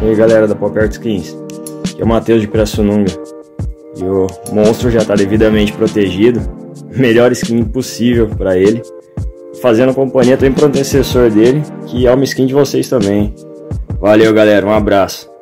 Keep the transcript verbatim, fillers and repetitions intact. E aí galera da Pop Arte Skins, aqui é o Matheus de Pirassununga. E o monstro já está devidamente protegido, melhor skin possível para ele. Fazendo companhia também para o antecessor dele, que é uma skin de vocês também. Valeu galera, um abraço.